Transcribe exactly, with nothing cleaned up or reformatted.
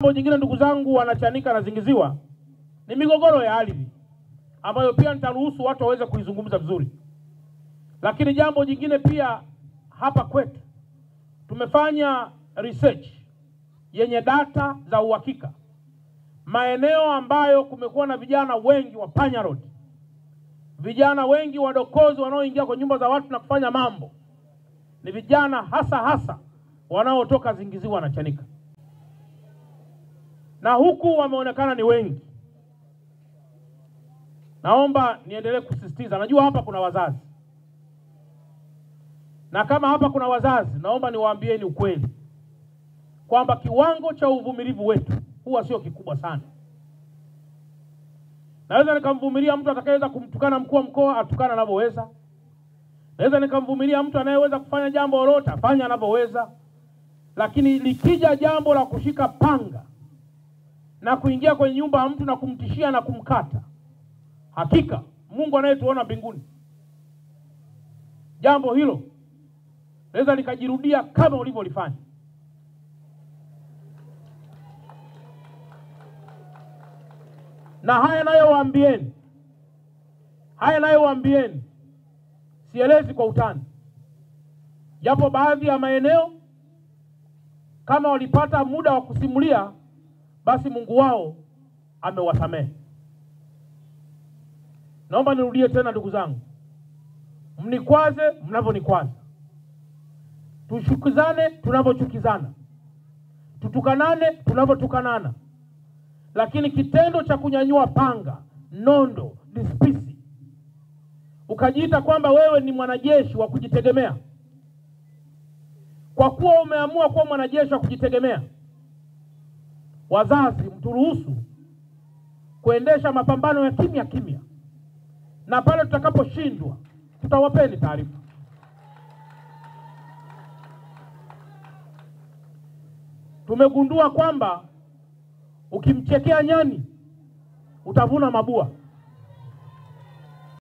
Jambo jingine ndugu zangu wanachanika na Zingiziwa ni migogoro ya ardhi ambayo pia nitaruhusu watu waweze kuizungumza vizuri. Lakini jambo jingine pia hapa kwetu tumefanya research yenye data za uhakika. Maeneo ambayo kumekuwa na vijana wengi wa panyarodi, vijana wengi wadokozi wanaoingia kwa nyumba za watu na kufanya mambo, ni vijana hasa hasa wanaotoka Zingiziwa na Chanika. Na huku wameonekana ni wengi. Naomba niendelee kusisitiza. Najua hapa kuna wazazi. Na kama hapa kuna wazazi, naomba niwaambieni ukweli kwamba kiwango cha uvumilivu wetu huwa sio kikubwa sana. Naweza nikamvumilia mtu atakayeweza kumtukana mkuu wa mkoa, atukana anavyoweza. Naweza nikamvumilia mtu anayeweza kufanya jambo lolote, afanya anavyoweza. Lakini likija jambo la kushika panga na kuingia kwenye nyumba ya mtu na kumtishia na kumkata, hakika Mungu anayetuona mbinguni, jambo hilo laweza likajirudia kama ulivyolifanya. Na haya nayowaambieni, haya nayowaambieni, sielezi kwa utani. Yapo baadhi ya maeneo kama walipata muda wa kusimulia, basi Mungu wao amewasamehe. Naomba nirudie tena ndugu zangu, mnikwaze mnavyonikwaza, tushukizane tunavyochukizana, tutukanane tunavyotukanana. Lakini kitendo cha kunyanyua panga, nondo, dispisi, ukajiita kwamba wewe ni mwanajeshi wa kujitegemea, kwa kuwa umeamua kuwa mwanajeshi wa kujitegemea, wazazi mturuhusu kuendesha mapambano ya kimya kimya, na pale tutakaposhindwa tutawapeni taarifa. Tumegundua kwamba ukimchekea nyani utavuna mabua.